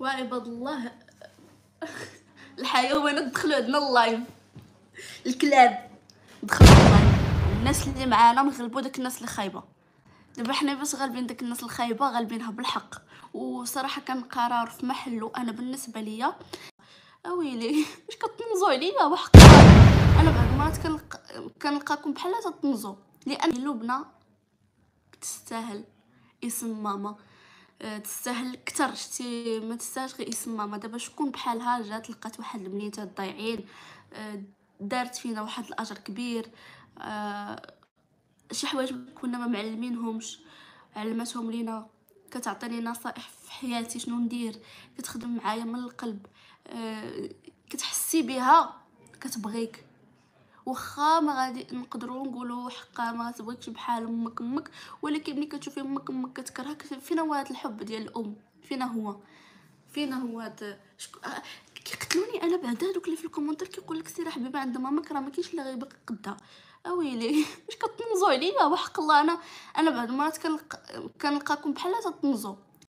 وعباد الله الحيوانات دخلوا عندنا اللايف، الكلاب دخلوا اللايف، الناس اللي معانا نغلبوا داك الناس اللي خايبه. دابا حنا باش غالبين داك الناس الخايبه غالبينها بالحق، وصراحه كان قرار في محله. انا بالنسبه ليا اويلي واش كتنمزوا عليا وحق، انا بعض المرات كنلقاكم بحال تتنمزوا، لان لبنى تستاهل اسم ماما، تستاهل كتر شتي، ما تستاهلش غير اسم ماما. دابا شكون بحالها جات لقات واحد البنيتات ضايعين، دارت فينا واحد الاجر كبير، شي حوايج كنا ما معلمينهمش علمتهم لينا، كتعطيني نصائح في حياتي شنو ندير، كتخدم معايا من القلب، كتحسي بها كتبغيك، واخا ما غادي نقدروا نقولوا حقا ما تبغيكش بحال امك امك، ولكن ملي كتشوفي امك امك كتكرهك. فينا هو هذا الحب ديال الام؟ فينا هو هذا؟ كيقتلوني انا بعدا هذوك اللي في الكومونتير كيقول لك سير حبيبه عند مامك راه ما كاينش اللي غيبقى قدها. اويلي واش كتنمزوا عليا وحق الله. انا بعض المرات كنلقاكم بحال تتنمزوا.